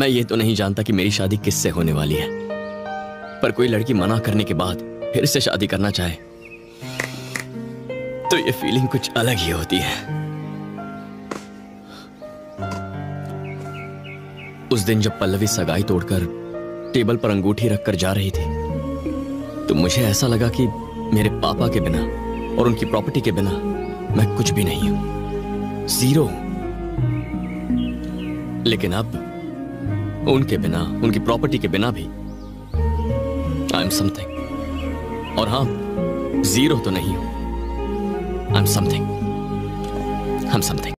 मैं ये तो नहीं जानता कि मेरी शादी किससे होने वाली है, पर कोई लड़की मना करने के बाद फिर से शादी करना चाहे तो ये फीलिंग कुछ अलग ही होती है। उस दिन जब पल्लवी सगाई तोड़कर टेबल पर अंगूठी रखकर जा रही थी तो मुझे ऐसा लगा कि मेरे पापा के बिना और उनकी प्रॉपर्टी के बिना मैं कुछ भी नहीं हूं, जीरो। लेकिन अब उनके बिना, उनकी प्रॉपर्टी के बिना भी आई एम समथिंग। और हां, जीरो तो नहीं हूं, आई एम समथिंग।